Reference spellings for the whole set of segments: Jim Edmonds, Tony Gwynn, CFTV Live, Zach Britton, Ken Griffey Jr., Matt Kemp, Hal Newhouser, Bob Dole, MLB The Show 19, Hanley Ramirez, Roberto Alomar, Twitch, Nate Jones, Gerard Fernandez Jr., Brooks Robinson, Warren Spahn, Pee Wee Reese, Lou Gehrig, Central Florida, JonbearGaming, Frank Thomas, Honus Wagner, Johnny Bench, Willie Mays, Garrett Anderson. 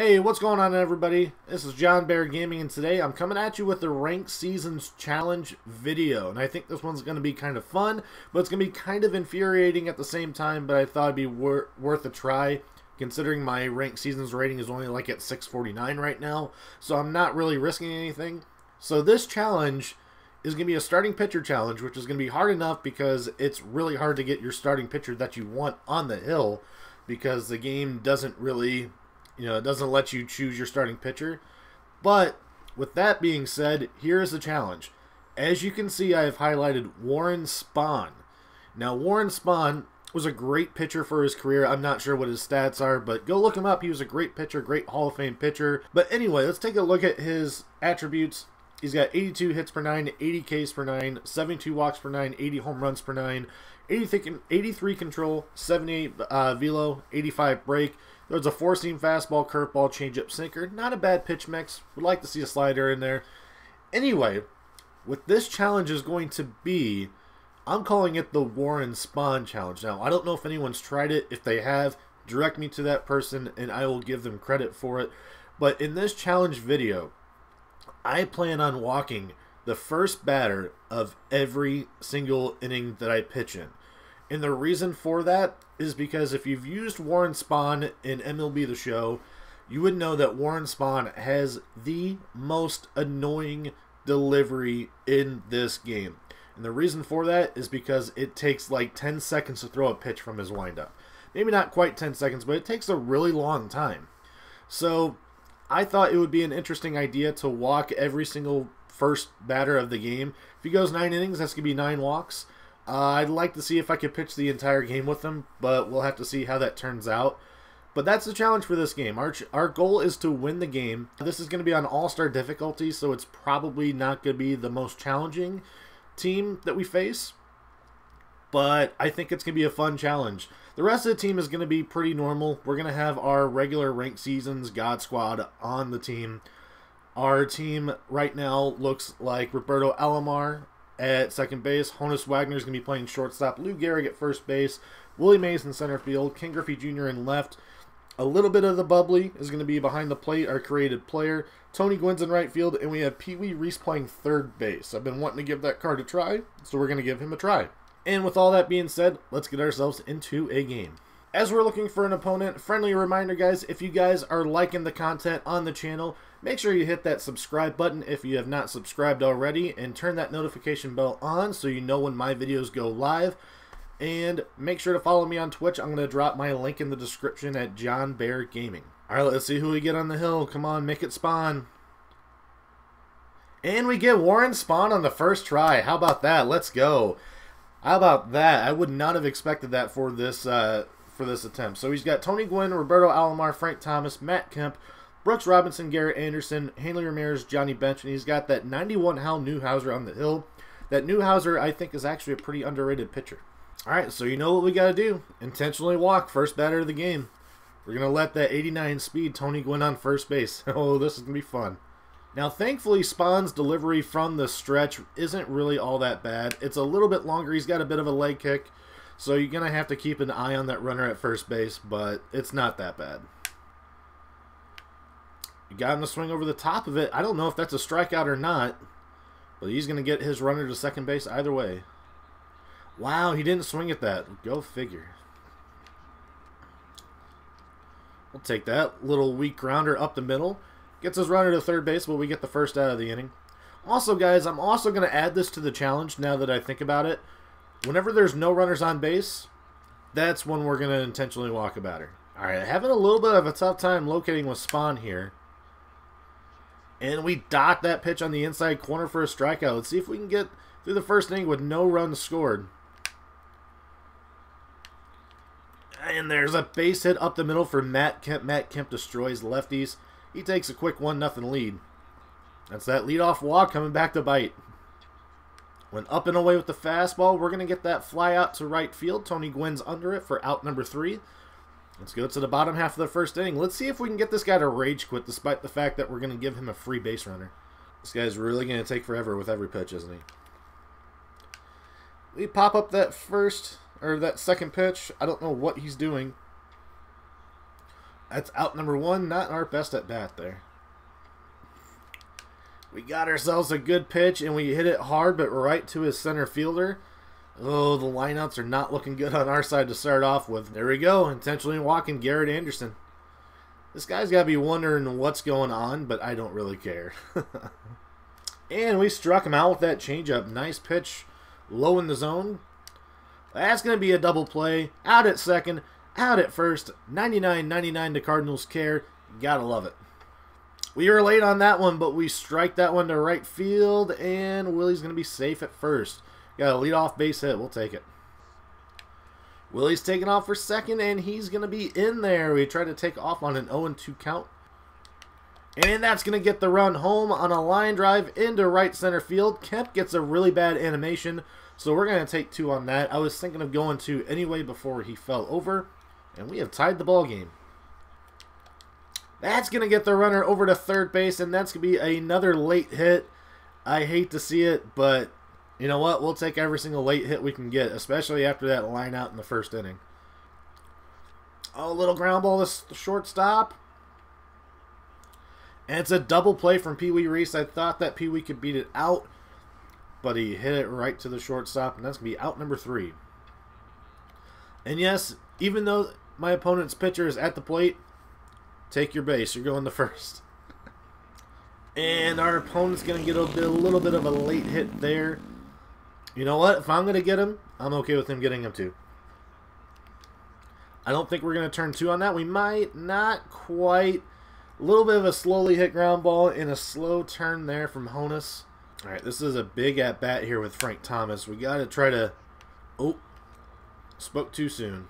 Hey, what's going on, everybody? This is JonbearGaming, and today I'm coming at you with the Ranked Seasons Challenge video. And I think this one's going to be kind of fun, but it's going to be kind of infuriating at the same time, but I thought it'd be worth a try, considering my Ranked Seasons rating is only like at 649 right now, so I'm not really risking anything. So this challenge is going to be a starting pitcher challenge, which is going to be hard enough because it's really hard to get your starting pitcher that you want on the hill, because the game doesn't really... you know, it doesn't let you choose your starting pitcher. But with that being said, here is the challenge. As you can see, I have highlighted Warren Spahn. Now, Warren Spahn was a great pitcher for his career. I'm not sure what his stats are, but go look him up. He was a great pitcher, great Hall of Fame pitcher. But anyway, let's take a look at his attributes. He's got 82 hits per 9, 80 Ks per 9, 72 walks per 9, 80 home runs per 9, 83 control, 78 velo, 85 break. There's a four-seam fastball, curveball, changeup, sinker. Not a bad pitch mix. Would like to see a slider in there. Anyway, what this challenge is going to be, I'm calling it the Warren Spahn Challenge. Now, I don't know if anyone's tried it. If they have, direct me to that person, and I will give them credit for it. But in this challenge video, I plan on walking the first batter of every single inning that I pitch in. And the reason for that is because if you've used Warren Spahn in MLB The Show, you would know that Warren Spahn has the most annoying delivery in this game. And the reason for that is because it takes like 10 seconds to throw a pitch from his windup. Maybe not quite 10 seconds, but it takes a really long time. So I thought it would be an interesting idea to walk every single first batter of the game. If he goes 9 innings, that's going to be 9 walks. I'd like to see if I could pitch the entire game with them, but we'll have to see how that turns out. But that's the challenge for this game. Our goal is to win the game. This is going to be on all-star difficulty, so it's probably not going to be the most challenging team that we face. But I think it's going to be a fun challenge. The rest of the team is going to be pretty normal. We're going to have our regular Ranked Seasons God Squad on the team. Our team right now looks like Roberto Alomar at second base. Honus Wagner is going to be playing shortstop. Lou Gehrig at first base. Willie Mays in center field. Ken Griffey Jr. in left. A little bit of the bubbly is going to be behind the plate, our created player. Tony Gwynn's in right field, and we have Pee Wee Reese playing third base. I've been wanting to give that card a try, so we're going to give him a try. And with all that being said, let's get ourselves into a game. As we're looking for an opponent, friendly reminder, guys, if you guys are liking the content on the channel, make sure you hit that subscribe button if you have not subscribed already, and turn that notification bell on so you know when my videos go live. And make sure to follow me on Twitch. I'm going to drop my link in the description at JonbearGaming. All right, let's see who we get on the hill. Come on, make it Spahn. And we get Warren Spahn on the first try. How about that? Let's go. How about that? I would not have expected that for this for this attempt. So he's got Tony Gwynn, Roberto Alomar, Frank Thomas, Matt Kemp, Brooks Robinson, Garrett Anderson, Hanley Ramirez, Johnny Bench, and he's got that 91 Hal Newhouser on the hill. That Newhouser, I think, is actually a pretty underrated pitcher. All right, so you know what we got to do. Intentionally walk first batter of the game. We're going to let that 89 speed Tony Gwynn on first base. Oh, this is going to be fun. Now, thankfully, Spahn's delivery from the stretch isn't really all that bad. It's a little bit longer. He's got a bit of a leg kick. So you're going to have to keep an eye on that runner at first base, but it's not that bad. You got him to swing over the top of it. I don't know if that's a strikeout or not, but he's going to get his runner to second base either way. Wow, he didn't swing at that. Go figure. We'll take that. Little weak grounder up the middle. Gets his runner to third base, but we get the first out of the inning. Also, guys, I'm also going to add this to the challenge now that I think about it. Whenever there's no runners on base, that's when we're going to intentionally walk a batter. All right, having a little bit of a tough time locating with Spahn here. And we dot that pitch on the inside corner for a strikeout. Let's see if we can get through the first inning with no runs scored. And there's a base hit up the middle for Matt Kemp. Matt Kemp destroys lefties. He takes a quick 1-0 lead. That's that leadoff walk coming back to bite. Went up and away with the fastball. We're going to get that fly out to right field. Tony Gwynn's under it for out number 3. Let's go to the bottom half of the first inning. Let's see if we can get this guy to rage quit, despite the fact that we're going to give him a free base runner. This guy's really going to take forever with every pitch, isn't he? We pop up that second pitch. I don't know what he's doing. That's out number one. Not our best at bat there. We got ourselves a good pitch, and we hit it hard, but right to his center fielder. Oh, the lineups are not looking good on our side to start off with. There we go, intentionally walking Garrett Anderson. This guy's got to be wondering what's going on, but I don't really care. And we struck him out with that changeup. Nice pitch, low in the zone. That's going to be a double play. Out at second, out at first. 99-99 to Cardinals care. Gotta love it. We were late on that one, but we strike that one to right field, and Willie's going to be safe at first. Got a leadoff base hit. We'll take it. Willie's taking off for second, and he's going to be in there. We tried to take off on an 0-2 count. And that's going to get the run home on a line drive into right center field. Kemp gets a really bad animation, so we're going to take two on that. I was thinking of going two anyway before he fell over, and we have tied the ball game. That's going to get the runner over to third base, and that's going to be another late hit. I hate to see it, but you know what? We'll take every single late hit we can get, especially after that line out in the first inning. Oh, little ground ball to shortstop. And it's a double play from Pee Wee Reese. I thought that Pee Wee could beat it out, but he hit it right to the shortstop, and that's going to be out number three. And yes, even though my opponent's pitcher is at the plate, take your base. You're going to first. And our opponent's going to get a little bit of a late hit there. You know what? If I'm going to get him, I'm okay with him getting him too. I don't think we're going to turn two on that. We might. Not quite. A little bit of a slowly hit ground ball and a slow turn there from Honus. All right, this is a big at-bat here with Frank Thomas. We got to try to... Oh, spoke too soon.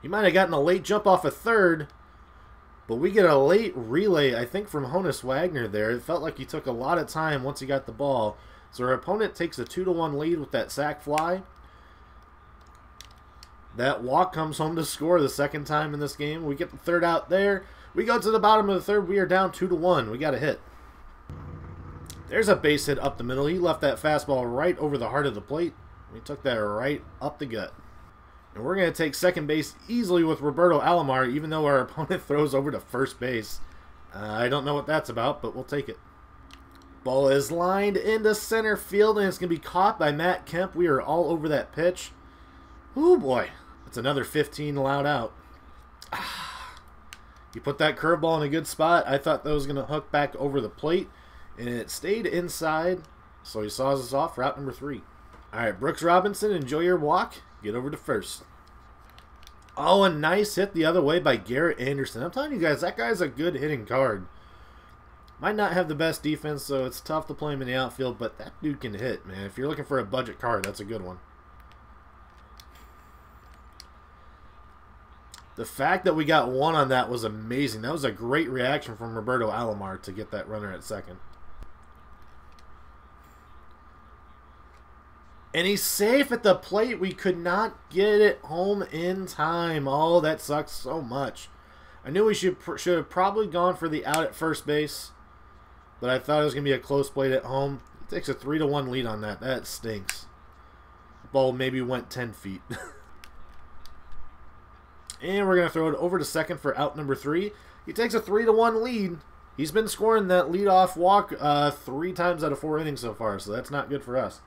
He might have gotten a late jump off of third, but we get a late relay, I think, from Honus Wagner there. It felt like he took a lot of time once he got the ball. So our opponent takes a 2-1 lead with that sac fly. That walk comes home to score the second time in this game. We get the third out there. We go to the bottom of the third. We are down 2-1. We got a hit. There's a base hit up the middle. He left that fastball right over the heart of the plate. We took that right up the gut. And we're going to take second base easily with Roberto Alomar, even though our opponent throws over to first base. I don't know what that's about, but we'll take it. Ball is lined into center field, and it's going to be caught by Matt Kemp. We are all over that pitch. Oh, boy. That's another 15 allowed out. You put that curveball in a good spot. I thought that was going to hook back over the plate, and it stayed inside, so he saws us off route number three. All right, Brooks Robinson, enjoy your walk. Get over to first. Oh, a nice hit the other way by Garrett Anderson. I'm telling you guys, that guy's a good hitting card. Might not have the best defense, so it's tough to play him in the outfield, but that dude can hit, man. If you're looking for a budget card, that's a good one. The fact that we got one on that was amazing. That was a great reaction from Roberto Alomar to get that runner at second. And he's safe at the plate. We could not get it home in time. Oh, that sucks so much. I knew we should have probably gone for the out at first base, but I thought it was going to be a close plate at home. It takes a 3-1 lead on that. That stinks. The ball maybe went 10 feet. And we're going to throw it over to second for out number three. He takes a 3-1 lead. He's been scoring that leadoff walk 3 times out of 4 innings so far, so that's not good for us.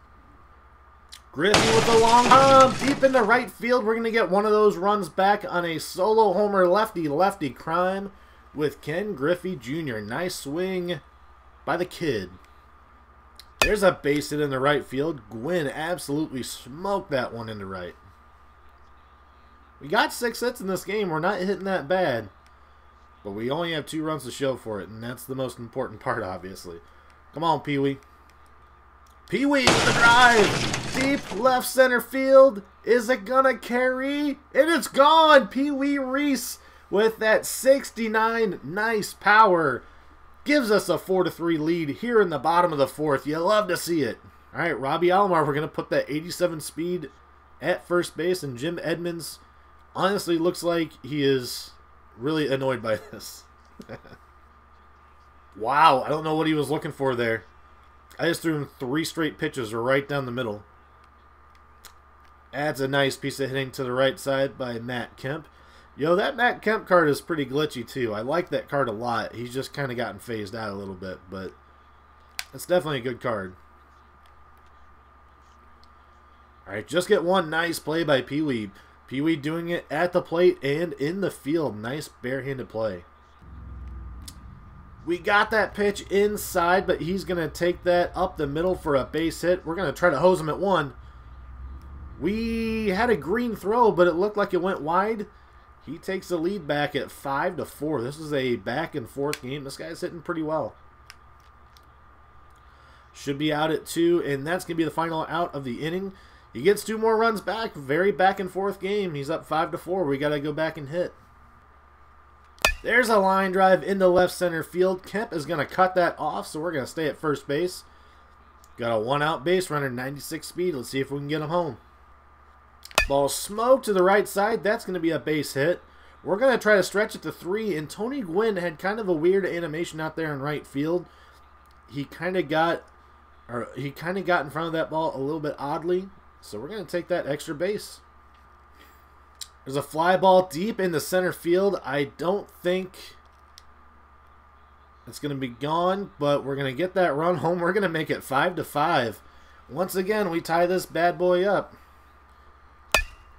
Griffey with a long bomb deep into right field. We're going to get one of those runs back on a solo homer lefty-lefty crime with Ken Griffey Jr. Nice swing by the kid. There's a base hit in the right field. Gwynn absolutely smoked that one into right. We got 6 hits in this game. We're not hitting that bad, but we only have 2 runs to show for it, and that's the most important part, obviously. Come on, Pee Wee. Pee Wee with the drive. Deep left center field. Is it gonna carry? And it's gone. Pee Wee Reese with that 69. Nice power. Gives us a 4-3 lead here in the bottom of the fourth. You love to see it. All right, Robbie Alomar. We're gonna put that 87 speed at first base, and Jim Edmonds honestly looks like he is really annoyed by this. Wow, I don't know what he was looking for there. I just threw him 3 straight pitches right down the middle. That's a nice piece of hitting to the right side by Matt Kemp. Yo, that Matt Kemp card is pretty glitchy, too. I like that card a lot. He's just kind of gotten phased out a little bit, but it's definitely a good card. All right, just get one nice play by Pee Wee. Pee Wee doing it at the plate and in the field. Nice barehanded play. We got that pitch inside, but he's going to take that up the middle for a base hit. We're going to try to hose him at one. We had a green throw, but it looked like it went wide. He takes the lead back at 5-4. This is a back-and-forth game. This guy's hitting pretty well. Should be out at 2, and that's going to be the final out of the inning. He gets 2 more runs back. Very back-and-forth game. He's up 5-4. We got to go back and hit. There's a line drive into left center field. Kemp is going to cut that off, so we're going to stay at first base. Got a one-out base runner, 96 speed. Let's see if we can get him home. Ball smoked to the right side. That's going to be a base hit. We're going to try to stretch it to 3, and Tony Gwynn had kind of a weird animation out there in right field. He kind of got in front of that ball a little bit oddly, so we're going to take that extra base. There's a fly ball deep in the center field. I don't think it's going to be gone, but we're going to get that run home. We're going to make it 5-5. Once again, we tie this bad boy up.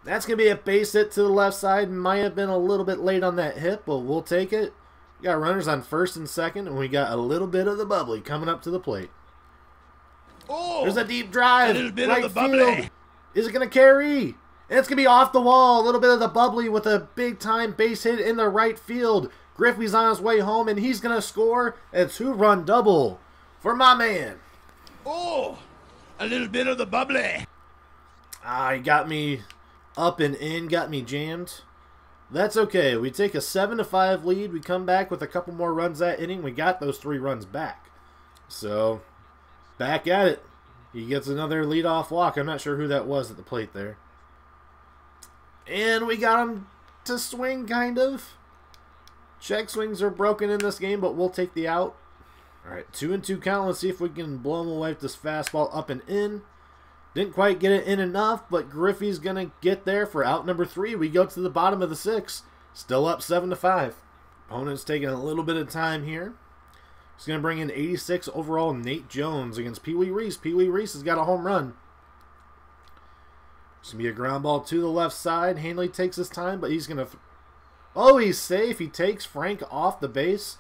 That's going to be a base hit to the left side. Might have been a little bit late on that hit, but we'll take it. We got runners on first and second, and we got a little bit of the bubbly coming up to the plate. Oh, there's a deep drive. A little bit right of the bubbly. Field. Is it going to carry? And it's going to be off the wall. A little bit of the bubbly with a big-time base hit in the right field. Griffey's on his way home, and he's going to score a 2-run double for my man. Oh, a little bit of the bubbly. Ah, he got me... up and in, got me jammed. That's okay. We take a 7-5 lead. We come back with a couple more runs that inning. We got those 3 runs back. So, back at it. He gets another leadoff walk. I'm not sure who that was at the plate there. And we got him to swing, kind of. Check swings are broken in this game, but we'll take the out. All right, 2-2 count. Let's see if we can blow him away with this fastball up and in. Didn't quite get it in enough, but Griffey's going to get there for out number 3. We go to the bottom of the 6th. Still up 7-5. Opponent's taking a little bit of time here. He's going to bring in 86 overall Nate Jones against Pee Wee Reese. Pee Wee Reese has got a home run. It's going to be a ground ball to the left side. Hanley takes his time, but he's going to... Oh, he's safe. He takes Frank off the base.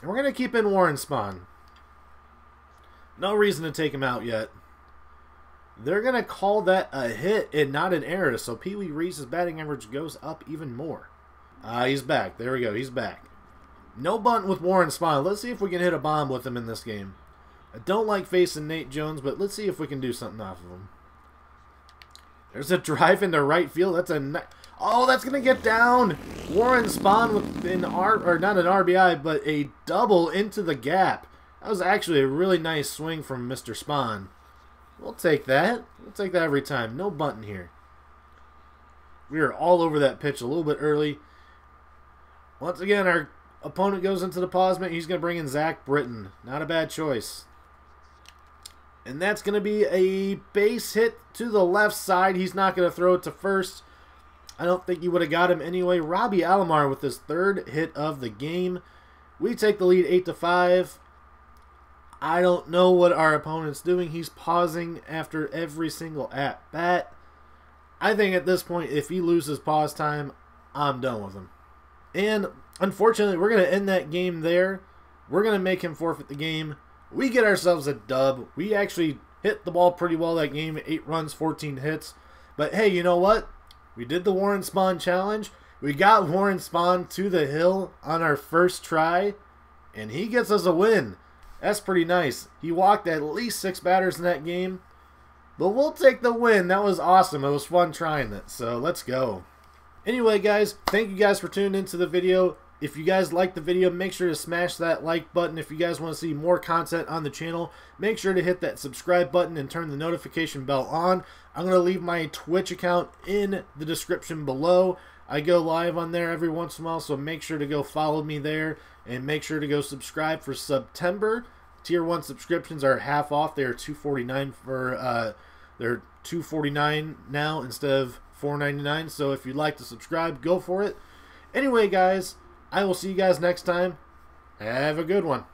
And we're going to keep in Warren Spahn. No reason to take him out yet. They're going to call that a hit and not an error, so Pee Wee Reese's batting average goes up even more. He's back. There we go. He's back. No bunt with Warren Spahn. Let's see if we can hit a bomb with him in this game. I don't like facing Nate Jones, but let's see if we can do something off of him. There's a drive into right field. That's a... Oh, that's going to get down. Warren Spahn with an not an RBI, but a double into the gap. That was actually a really nice swing from Mr. Spahn. We'll take that. We'll take that every time. No bunting here. We are all over that pitch a little bit early. Once again, our opponent goes into the pause mitt. He's going to bring in Zach Britton. Not a bad choice. And that's going to be a base hit to the left side. He's not going to throw it to first. I don't think you would have got him anyway. Robbie Alomar with his 3rd hit of the game. We take the lead 8-5. I don't know what our opponent's doing. He's pausing after every single at-bat. I think at this point, if he loses pause time, I'm done with him. And unfortunately, we're going to end that game there. We're going to make him forfeit the game. We get ourselves a dub. We actually hit the ball pretty well that game. 8 runs, 14 hits. But hey, you know what? We did the Warren Spahn challenge. We got Warren Spahn to the hill on our first try. And he gets us a win. That's pretty nice. He walked at least 6 batters in that game. But we'll take the win. That was awesome. It was fun trying that. So let's go. Anyway, guys, thank you guys for tuning into the video. If you guys liked the video, make sure to smash that like button. If you guys want to see more content on the channel, make sure to hit that subscribe button and turn the notification bell on. I'm going to leave my Twitch account in the description below. I go live on there every once in a while, so make sure to go follow me there. And make sure to go subscribe for September. Tier 1 subscriptions are half off. They are $2.49 for They're $2.49 now instead of $4.99. So if you'd like to subscribe, go for it. Anyway, guys, I will see you guys next time. Have a good one.